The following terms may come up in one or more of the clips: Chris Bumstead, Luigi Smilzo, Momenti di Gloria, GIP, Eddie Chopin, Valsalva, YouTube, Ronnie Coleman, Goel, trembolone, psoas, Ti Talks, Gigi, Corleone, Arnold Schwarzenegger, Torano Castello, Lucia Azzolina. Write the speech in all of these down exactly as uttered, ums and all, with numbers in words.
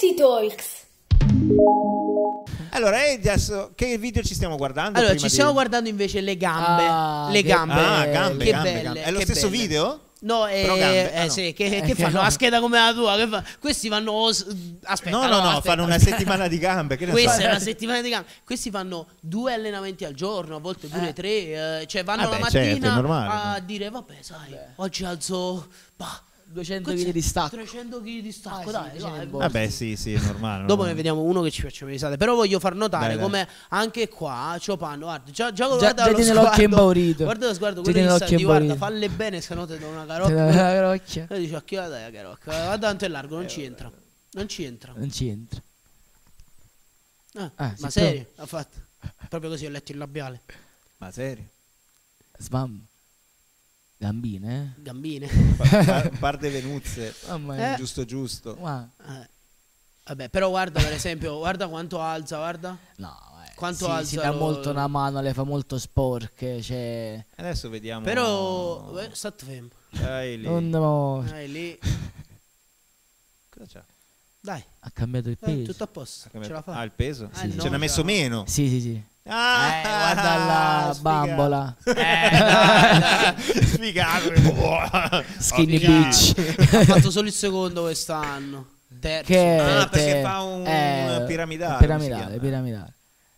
Ti Talks. Allora, e adesso che video ci stiamo guardando? Allora, prima ci stiamo di... guardando invece le gambe. Ah, le gambe. Ah, gambe, che gambe, belle, gambe. È lo stesso belle. video? No, eh, gambe, eh, ah, no. Sì, che, eh, che fanno? No. La scheda come la tua? Che fa? Questi fanno. Aspetta, no, no, no, no aspetta. Fanno una settimana di gambe. Che Questa so? è una settimana di gambe. Questi fanno due allenamenti al giorno, a volte due, eh. tre. Eh, cioè, vanno ah, la beh, mattina certo, normale, a no? dire, vabbè, sai, vabbè. oggi alzo. Bah, duecento chili di stacco, trecento chili di stacco, ah, dai, sì, dai, dai. Vabbè, sì, sì, è normale. Dopo ne vediamo uno che ci faccia risate. Però voglio far notare dai, come dai. anche qua Chopin, guarda, già, già, già, già tiene l'occhio imbaurito. Guarda lo sguardo, quello che sta, guarda, falle bene, se no te do una carocca. E dice, a chi la dai la carocca? Guarda tanto è largo, non ci entra. Non ci entra. Non ci entra. Ah, ah, ma serio? Ha fatto. Proprio così ho letto il labiale. Ma serio? Sbam. Gambine, eh? Gambine. Par, par de Venuzze, oh, eh. giusto giusto. Wow. Eh. Vabbè, però guarda per esempio, guarda quanto alza, guarda. No, eh. quanto si, alza. Si dà lo... molto una mano, le fa molto sporche, cioè. Adesso vediamo. Però eh, state fermo. Dai lì. Oh no. Dai lì. Cosa c'è? Dai. Ha cambiato il peso. Eh, tutto a posto. Ce la fa. Ah, il peso? Sì. Eh, no, ce n'ha messo meno. Sì, sì, sì. Ah, eh, guarda la bambola, eh, sfigato. Skinny bitch. Ha fatto solo il secondo quest'anno. Terzo. Che ah, perché te... fa un eh, piramidale. Piramidale, piramidale.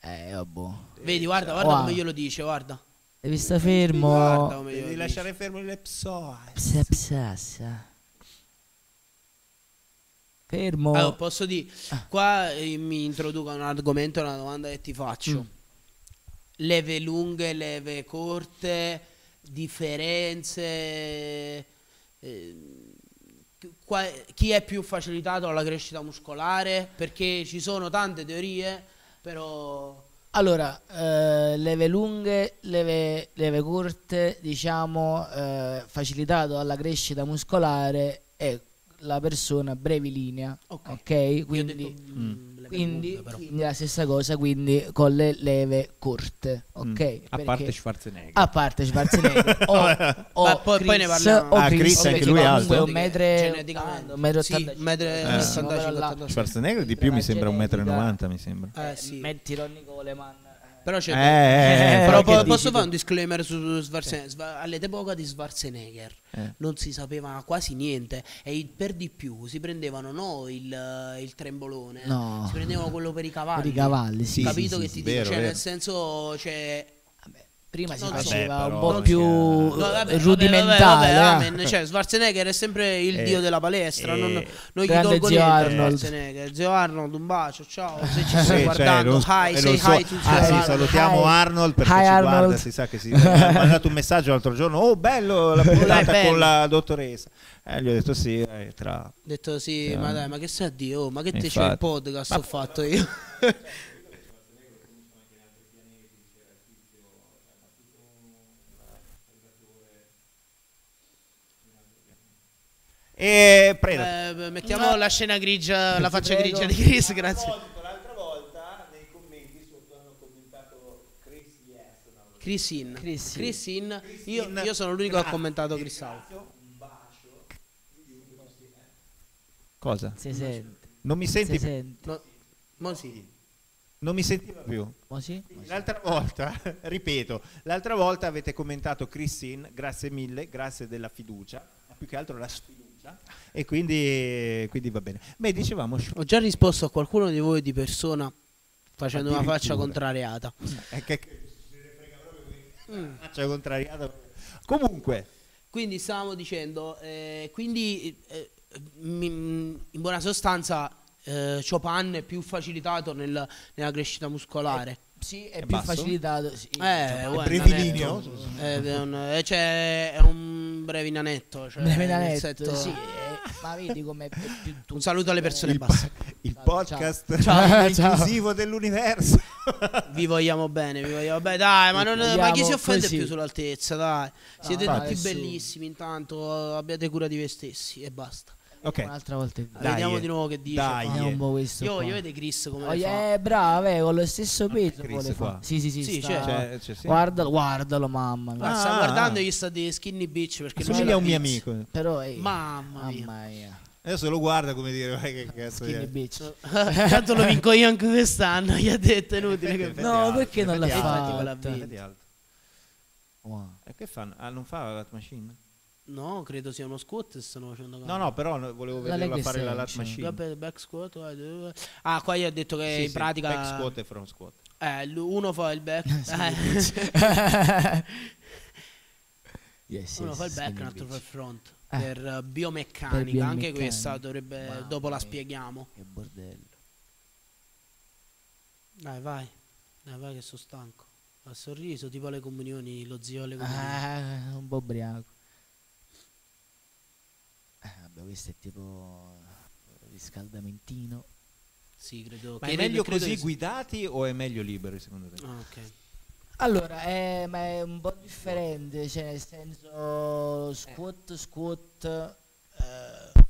Eh, oh, boh. Vedi, guarda, guarda wow. come glielo dice, guarda. Devi stare fermo. Guarda come Devi lasciare dice. fermo le psoas. Psa, fermo. Allora, posso dire, qua eh, mi introduco a un argomento, una domanda che ti faccio. Mm. Leve lunghe, leve corte, differenze, eh, qua, chi è più facilitato alla crescita muscolare? Perché ci sono tante teorie, però... Allora, eh, leve lunghe, leve, leve corte, diciamo, eh, facilitato alla crescita muscolare è la persona brevilinea, ok? okay? Quindi... Quindi, quindi la stessa cosa, quindi con le leve corte, ok? Mm. A parte Schwarzenegger. A parte Schwarzenegger. o, o poi, Chris, poi ne parliamo. O ah, Chris, Chris anche lui è alto. Un metro e sì, ottantacinque. Schwarzenegger di più mi sembra un metro e novanta, mi sembra. Eh sì. Metti Ronnie Coleman. Però c'è... Eh, eh, però po posso fare un disclaimer su Schwarzenegger? Eh. All'epoca di Schwarzenegger eh. non si sapeva quasi niente e per di più si prendevano no il, il trembolone, no. si prendevano quello per i cavalli. Per i cavalli, sì. Capito sì, che sì, ti sì, dico, cioè vero. nel senso... Cioè, vabbè, prima si faceva un po' più no, vabbè, rudimentale. Vabbè, vabbè, eh. cioè, Schwarzenegger è sempre il eh. dio della palestra, eh. non, non gli tolgo niente a Schwarzenegger. Zio Arnold, un bacio, ciao, se ci stai eh, guardando, cioè, hi, say so. hi to ah, sì, salutiamo hi. Arnold perché hi, ci Arnold. guarda, si sa che si ha mandato un messaggio l'altro giorno, oh bello la puntata bello. con la dottoressa. Eh, gli ho detto sì, eh, tra... Ho detto sì, sì, ma dai, ma che sa Dio, oh, ma che te c'è il podcast ma... ho fatto io? E eh, mettiamo no. la scena grigia, la faccia prego. grigia di Chris, grazie. L'altra volta nei commenti sotto hanno commentato Chris yes, no? Chris in. Chris, Chris in. in. Chris io, in. Io sono l'unico che ha commentato Chris out. Un bacio. Cosa? Si sente. Non mi senti più. No. Non si. Non mi sentiva più. L'altra volta, ripeto, l'altra volta avete commentato Chris in, grazie mille, grazie della fiducia, ma più che altro la sfiducia. E quindi, quindi va bene. Beh, dicevamo, ho già risposto a qualcuno di voi di persona facendo una faccia contrariata. È che se ne frega proprio una faccia contrariata. Comunque, quindi stavamo dicendo, eh, quindi eh, in buona sostanza eh, Chopin è più facilitato nel, nella crescita muscolare. Eh. Sì, è, è più basso. facilitato. Sì. Eh, cioè, brevilineo. È, è, un, cioè, è un brevinanetto. Cioè, brevinanetto, sì. È, ma vedi com'è più tutto. Un saluto alle persone il basse. Po il podcast ciao. Ciao. inclusivo dell'universo. Vi vogliamo bene, vi vogliamo bene. Dai, ma, non, ma chi si offende così. più sull'altezza? Dai. Siete ah, tutti bellissimi, intanto abbiate cura di voi stessi e basta. Okay. Un'altra volta dai, vediamo eh. di nuovo che dice dai, eh. un po questo io, io vedo Chris come oh, fa. Yeah, bravo, eh, con lo stesso peso fa. Sì, sì, sì, sì sta... cioè, cioè, sì. Guardalo, guardalo, mamma mia. Ah, sta guardando gli sta di skinny bitch perché assomiglia a un mio amico. Però, eh, mamma mia. Mamma mia. Adesso lo guarda come dire, che cazzo è? Tanto lo vinco io anche quest'anno, gli ha detto, è inutile che... No, perché non l'ha fatta? Wow. E che fanno? Ah, non fa la lat machine? No, credo sia uno squat, stanno facendo. No, no, però volevo vederla fare la lat machine. Vabbè, back squat. Ah, qua gli ha detto che sì, in sì, pratica back squat e front squat. Eh, uno fa il back. yes, uno yes, fa il back, un altro fa il front. Ah, per biomeccanica, per biomeccanica. Anche questa dovrebbe, wow, dopo la spieghiamo. Che bordello. Dai, vai. Dai, vai che sono stanco. A sorriso, tipo alle comunioni, lo zio alle comunioni. Ah, un po' ubriaco. Ah, vabbè, questo è tipo riscaldamentino. Sì, credo. Ma che è meglio credo così credo guidati che... o è meglio liberi secondo te? Ah, ok. Allora, è, ma è un po' differente, cioè nel senso squat, squat, eh,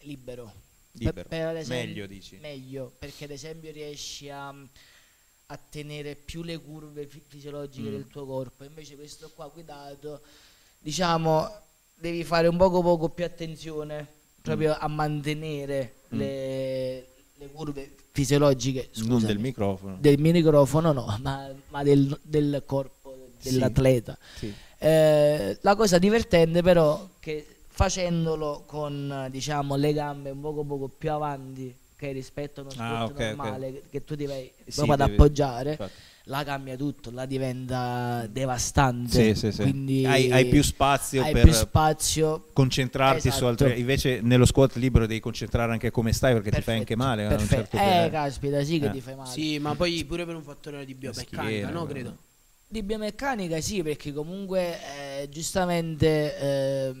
libero. Libero. Per, per esempio, meglio dici? Meglio, perché ad esempio riesci a... a tenere più le curve fisiologiche mm. del tuo corpo, invece questo qua guidato, diciamo, devi fare un poco poco più attenzione proprio mm. a mantenere mm. le, le curve fisiologiche, scusami, non del microfono, del microfono no, ma, ma del, del corpo dell'atleta. Sì, sì. Eh, la cosa divertente però che facendolo con, diciamo, le gambe un poco poco più avanti rispetto a uno sport ah, okay, normale okay. Che, che tu ti vai sì, proprio ad appoggiare, infatti. La cambia tutto, la diventa devastante, sì, sì, quindi sì. Hai, hai più spazio hai per più spazio. Concentrarti esatto. su altre, invece nello squat libero devi concentrare anche come stai perché perfetto, ti fai anche male a un certo eh, caspita sì che eh. ti fai male sì, ma poi pure per un fattore di biomeccanica, no, credo di biomeccanica sì, perché comunque eh, giustamente eh,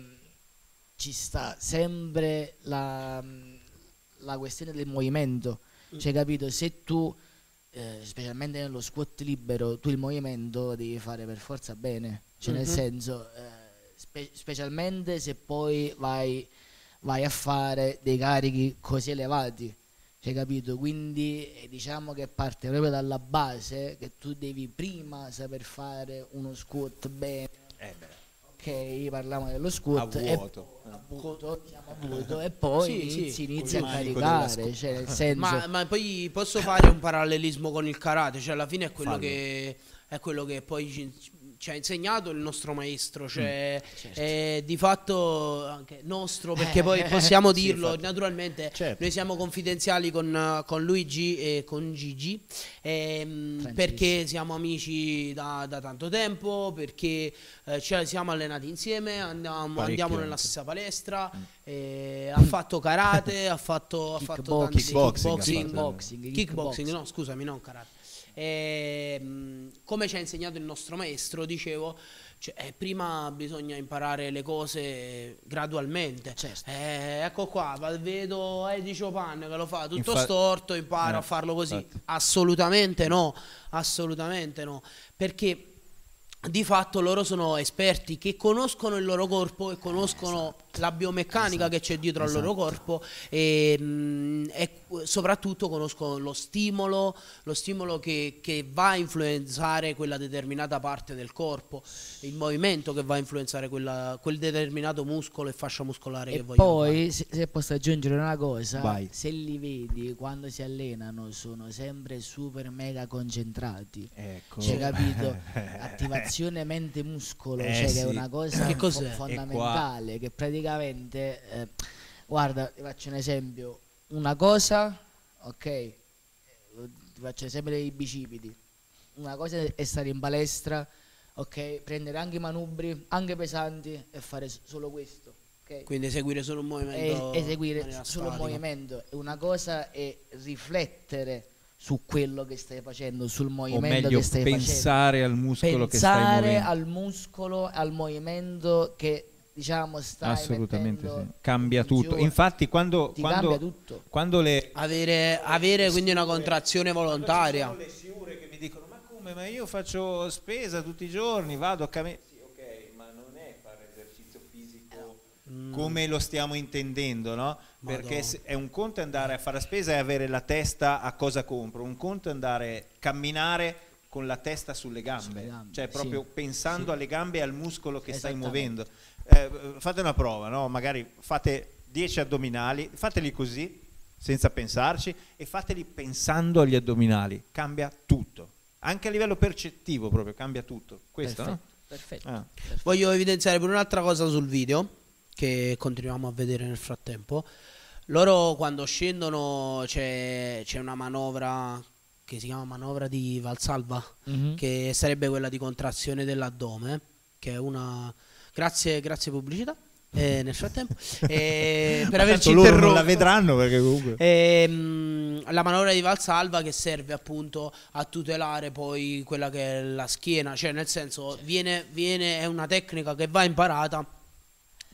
ci sta sempre la la questione del movimento, cioè capito, se tu eh, specialmente nello squat libero tu il movimento devi fare per forza bene, cioè mm-hmm. nel senso eh, spe specialmente se poi vai, vai a fare dei carichi così elevati, cioè capito, quindi eh, diciamo che parte proprio dalla base che tu devi prima saper fare uno squat bene eh beh. Okay, parliamo dello squat a vuoto, e, eh. a vuoto, diciamo a vuoto e poi sì, sì, si inizia a caricare, cioè nel senso ma, ma poi posso fare un parallelismo con il karate, cioè alla fine è quello, che, è quello che poi ci, ci ha insegnato il nostro maestro, cioè mm, certo. è di fatto anche nostro perché eh, poi possiamo sì, dirlo infatti. Naturalmente certo. Noi siamo confidenziali con, con Luigi e con Gigi ehm, perché siamo amici da, da tanto tempo, perché eh, ci siamo allenati insieme, andiamo, andiamo nella stessa palestra mm. eh, ha fatto karate ha fatto, ha fatto tanti kickboxing kickboxing, kickboxing, kickboxing, kickboxing no scusami non karate eh, come ci ha insegnato il nostro maestro, dicevo, cioè, eh, prima bisogna imparare le cose gradualmente. Certo. Eh, ecco qua, vedo Eddie Chopin che lo fa tutto Infa storto, impara no, a farlo così. Infatti. Assolutamente no, assolutamente no, perché di fatto loro sono esperti che conoscono il loro corpo e conoscono esatto. la biomeccanica esatto. che c'è dietro esatto. al loro corpo e, mh, e soprattutto conoscono lo stimolo, lo stimolo che, che va a influenzare quella determinata parte del corpo, il movimento che va a influenzare quella, quel determinato muscolo e fascia muscolare e che vogliono poi, fare. Se posso aggiungere una cosa, vai. Se li vedi quando si allenano sono sempre super mega concentrati, ecco. Cioè capito, attivazione mente muscolo, eh cioè sì. che è una cosa che cos'è? fondamentale, che praticamente eh, guarda, ti faccio un esempio, una cosa, ok, ti faccio sempre i bicipiti, una cosa è stare in palestra, ok, prendere anche i manubri, anche pesanti e fare solo questo, okay? Quindi eseguire solo un movimento, e, eseguire solo un movimento, una cosa è riflettere su quello che stai facendo, sul movimento meglio, che stai pensare facendo, al muscolo, pensare che stai al muscolo, al movimento che diciamo stai assolutamente sì. Cambia tutto, infatti quando, quando, cambia tutto. Quando le avere, avere le quindi una contrazione volontaria, sono le sciure che mi dicono ma come, ma io faccio spesa tutti i giorni, vado a camminare sì, ok, ma non è fare esercizio fisico mm. come lo stiamo intendendo, no? Perché Madonna. È un conto andare a fare la spesa e avere la testa a cosa compro, un conto è andare a camminare con la testa sulle gambe, sulle gambe cioè proprio sì, pensando sì. alle gambe e al muscolo che stai muovendo. Eh, fate una prova, no? Magari fate dieci addominali, fateli così, senza pensarci, e fateli pensando agli addominali, cambia tutto, anche a livello percettivo proprio, cambia tutto. Questo, perfetto, no? Perfetto, ah. perfetto. Voglio evidenziare pure un'altra cosa sul video, che continuiamo a vedere nel frattempo. Loro quando scendono c'è una manovra che si chiama manovra di Valsalva, mm-hmm. che sarebbe quella di contrazione dell'addome, che è una... Grazie, grazie pubblicità. Eh, nel frattempo eh, per averci interrotto, la vedranno perché comunque ehm, la manovra di Valsalva, che serve appunto a tutelare poi quella che è la schiena, cioè nel senso viene, viene, è una tecnica che va imparata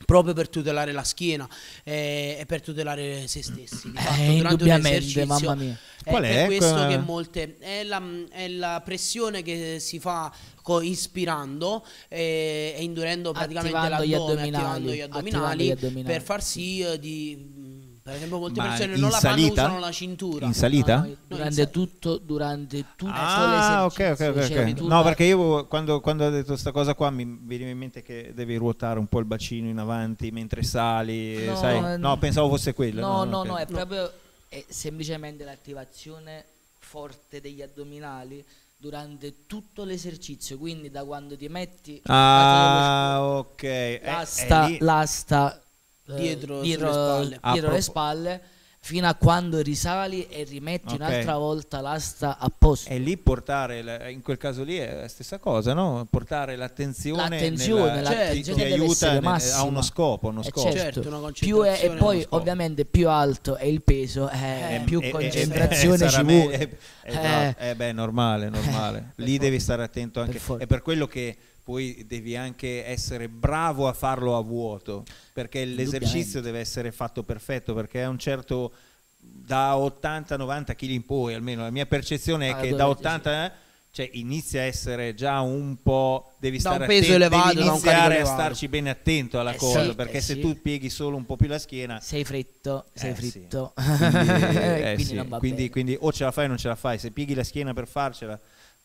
proprio per tutelare la schiena eh, e per tutelare se stessi, eh, durante un esercizio, mamma mia. Qual è? È questo Qual... che molte è la, è la pressione che si fa ispirando eh, e indurendo praticamente attivando gli addominali, attivando gli addominali, attivando gli addominali per far sì di, per esempio molte Ma persone non la fanno, usano la cintura in salita? No, no, durante in tutto durante tutto ah, l'esercizio. Ok, ok, cioè, okay. No, perché io quando, quando ho detto questa cosa qua mi veniva in mente che devi ruotare un po' il bacino in avanti mentre sali, no, sai? No, pensavo fosse quello. No, no, no, okay. no è proprio è semplicemente l'attivazione forte degli addominali durante tutto l'esercizio, quindi da quando ti metti ah, la ok l'asta, eh, eh, l'asta dietro, dietro, le, spalle. dietro le spalle fino a quando risali e rimetti okay. un'altra volta l'asta a posto, e lì portare la, in quel caso lì è la stessa cosa, no? Portare l'attenzione, l'attenzione cioè, ti, ti aiuta nel, a uno scopo, uno scopo. Eh certo, certo. Una più è, e poi ovviamente più alto è il peso è, eh, più eh, concentrazione eh, ci vuole eh, eh, eh, eh, eh, beh normale, normale. Eh, lì devi stare attento anche, è per quello che poi devi anche essere bravo a farlo a vuoto, perché l'esercizio deve essere fatto perfetto, perché è un certo, da ottanta novanta kg in poi, almeno la mia percezione è ah, che da ottanta eh, cioè inizia a essere già un po', devi da stare un peso attento, elevato, devi iniziare a starci bene attento alla eh cosa, sì, perché eh se sì. tu pieghi solo un po' più la schiena sei fritto, sei eh fritto sì. quindi, eh quindi, sì. non va quindi, bene. quindi o ce la fai o non ce la fai, se pieghi la schiena per farcela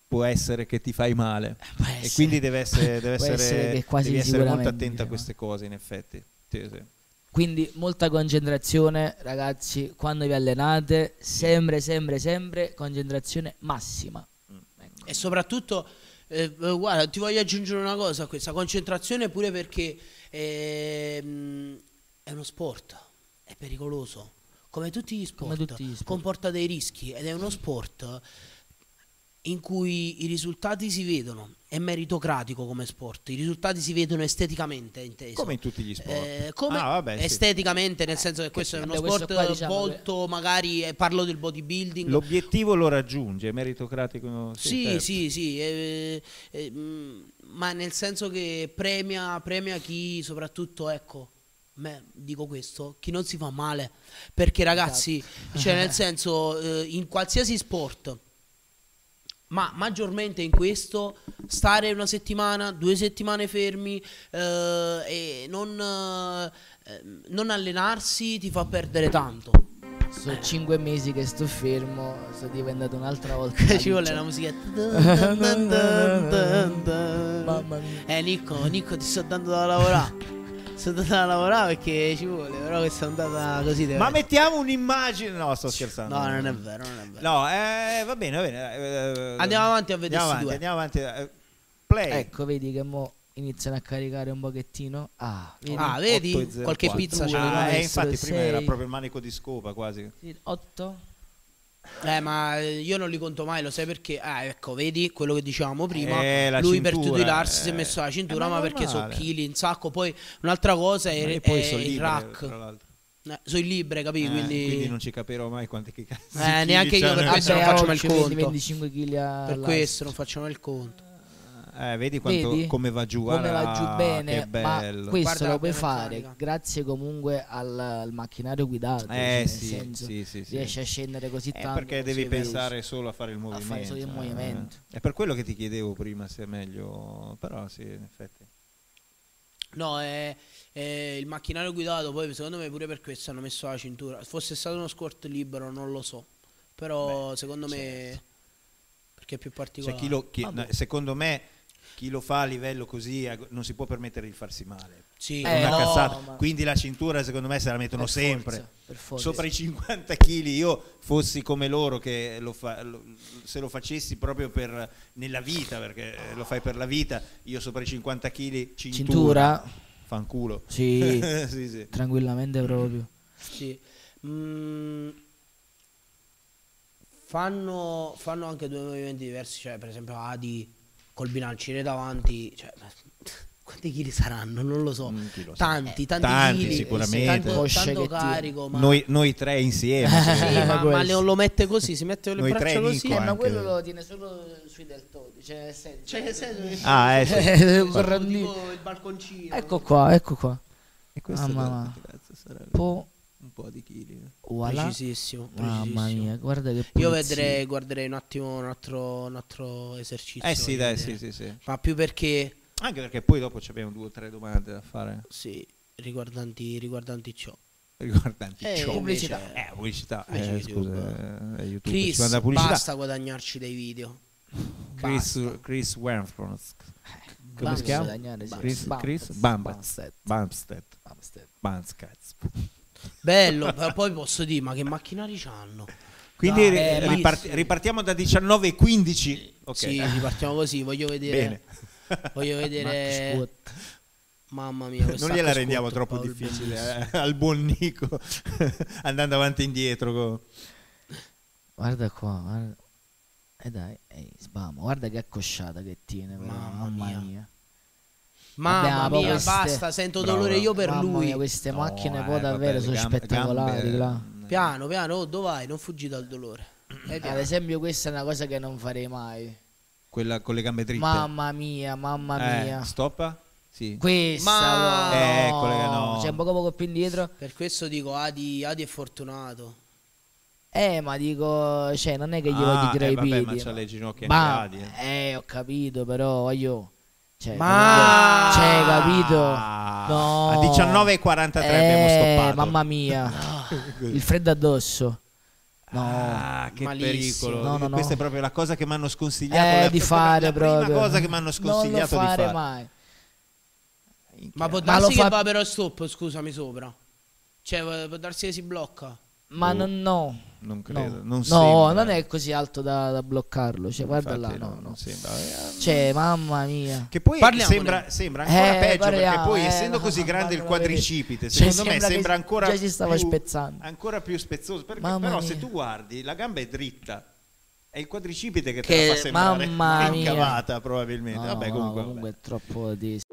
può essere che ti fai male, eh, e quindi deve essere, deve essere, essere, quasi devi essere molto attenta a queste cose in effetti. Sì, sì. Quindi molta concentrazione ragazzi, quando vi allenate sempre sempre sempre concentrazione massima. Mm. Ecco. E soprattutto eh, guarda, ti voglio aggiungere una cosa a questa concentrazione, pure perché è, è uno sport, è pericoloso come tutti gli sport, come tutti gli sport. Comporta dei rischi ed è uno sport in cui i risultati si vedono, è meritocratico come sport, i risultati si vedono esteticamente, inteso. Come in tutti gli sport. Eh, come ah, vabbè, esteticamente, sì. nel senso che eh, questo che è uno sport qua, diciamo, volto che... magari, eh, parlo del bodybuilding. L'obiettivo lo raggiunge, è meritocratico. Sì, certo. sì, sì, eh, eh, mh, ma nel senso che premia, premia chi soprattutto, ecco, me, dico questo, chi non si fa male, perché ragazzi, esatto. cioè nel senso, eh, in qualsiasi sport, ma maggiormente in questo, stare una settimana, due settimane fermi eh, e non, eh, non allenarsi ti fa perdere tanto. Sono eh. cinque mesi che sto fermo, sono diventato un'altra volta. Ci vuole la musichetta. Mamma mia. Eh Nico, Nico ti sto dando da lavorare. Sono andata a lavorare perché ci vuole, però che sono andata così. Ma mettiamo un'immagine. No, sto scherzando. No, non è vero, non è vero. No, eh, va bene, va bene. Eh, andiamo avanti a vedere. Andiamo avanti, andiamo avanti. Eh, play. Ecco, vedi che mo iniziano a caricare un pochettino. Ah, vedi, ah, vedi? qualche pizza c'è. Ah, eh, infatti, sei. Prima era proprio il manico di scopa quasi. otto. Eh, ma io non li conto mai, lo sai perché? Ah, ecco, vedi quello che dicevamo prima. Eh, lui cintura, per tutelarsi eh, si è messo la cintura, eh, ma, ma perché sono chili, in sacco. Poi un'altra cosa è, poi è so il libere, rack. Eh, sono libbre, capito? Eh, quindi... quindi non ci capirò mai quanti che cazzo. Eh, neanche io, per questo non faccio mai il conto. venticinque chili per questo non faccio mai il conto. Eh, vedi, quanto, vedi come va giù, come va giù bene, che bello. Ma questo Guarda, lo puoi fare carica. grazie comunque al, al macchinario guidato, eh, cioè, sì, nel senso, sì, sì, sì. riesci a scendere così eh, tanto perché così devi pensare riesci. solo a fare il movimento, a fare solo il movimento. Eh. È per quello che ti chiedevo prima se è meglio, però sì, in effetti no, è, è il macchinario guidato, poi secondo me pure per questo hanno messo la cintura. Fosse stato uno squat libero non lo so, però Beh, secondo certo. me perché è più particolare. Cioè, chi lo, chi, ah, boh. secondo me chi lo fa a livello così non si può permettere di farsi male. Sì, eh, una no, cazzata. Ma... quindi la cintura secondo me se la mettono per sempre forza, per forza. Sopra i cinquanta chili io fossi come loro che lo fa, lo, se lo facessi proprio per nella vita, perché lo fai per la vita, io sopra i cinquanta chili cintura, cintura. fanculo. Sì, sì, sì, tranquillamente proprio. Sì. Mm. Fanno, fanno anche due movimenti diversi, cioè per esempio Adi col bilanciere davanti, cioè, quanti chili saranno? Non lo so, mm, lo tanti, eh, tanti, tanti chili, sicuramente, tanto, tanto carico, ma... noi, noi tre insieme. Sì, ma, ma Leon lo mette così, si mette le noi braccia così, eh, ma quello lo tiene solo sui deltodi, cioè nel senso, cioè, nel senso ah, eh, sì. Tipo il balconcino. Ecco qua, ecco qua. E questo ah, sarebbe po un po' di chili. Voilà. Precisissimo, precisissimo. Mamma mia, guarda che pulizia. Io vedrei, guarderei un attimo un altro, un altro esercizio. Eh sì, dai, sì, sì, sì. Ma più perché... anche perché poi dopo ci abbiamo due o tre domande da fare. Sì, riguardanti, riguardanti ciò. Riguardanti eh, ciò. Pubblicità. Eh, pubblicità. Eh, scusa, YouTube. Eh, YouTube. Chris, basta pubblicità. Guadagnarci dei video. Chris, basta. Chris Wernfrost. Come si chiama? Chris, Chris Bumstead. Bumstead. Bumstead. Bello, però poi posso dire, ma che macchinari c'hanno? Quindi ah, eh, ripart ripartiamo da diciannove e quindici. Okay. Sì, ripartiamo così, voglio vedere... bene. Voglio vedere, mamma mia, non gliela rendiamo troppo Paolo difficile eh, al buon Nico andando avanti e indietro con... guarda qua, guarda. E dai, ehi, sbamo. Guarda che accosciata che tiene, mamma, mamma mia, mamma mia, queste... basta, sento dolore. Bravo, io per mamma lui mia, queste no, macchine eh, poi davvero vabbè, sono gambe, spettacolari gambe... piano piano, oh, dove vai? Non fuggi dal dolore. Eh, ad esempio questa è una cosa che non farei mai, quella con le gambe dritte. Mamma mia, mamma mia. Eh, stoppa? Sì. Questa ma... no. Eh, collega, no. C'è un poco poco più indietro. Per questo dico Adi, Adi è fortunato. Eh, ma dico, cioè non è che gli ah, voglio tirare eh, i piedi. Ma c'ha le ginocchia ma... Adi. Eh. eh, ho capito, però voglio cioè, ma... cioè, capito? No. A diciannove e quarantatré eh, abbiamo stoppato. Mamma mia. Il freddo addosso. No, ah, che malissimo. Pericolo. No, no, questa no. È proprio la cosa che mi hanno sconsigliato eh, di fare. Proprio. La prima cosa che mi hanno sconsigliato non lo fare di fare mai. Inchia. Ma può darsi ma che fa... va però stop, scusami sopra. Cioè può darsi che si blocca. Ma oh, non, no, non credo. No, non, no non è così alto da, da bloccarlo. Cioè, guarda infatti, là, no, no. Non sembra. Cioè, mamma mia. Che poi sembra, sembra ancora eh, peggio parliamo, perché poi eh, essendo no, così no, grande il quadricipite, cioè, secondo sembra me sembra ancora già si stava più, spezzando. Ancora più spezzoso. Perché, però mia. Se tu guardi la gamba è dritta, è il quadricipite che, che te la fa sembrare incavata probabilmente. No, vabbè, comunque, no, comunque vabbè. È troppo di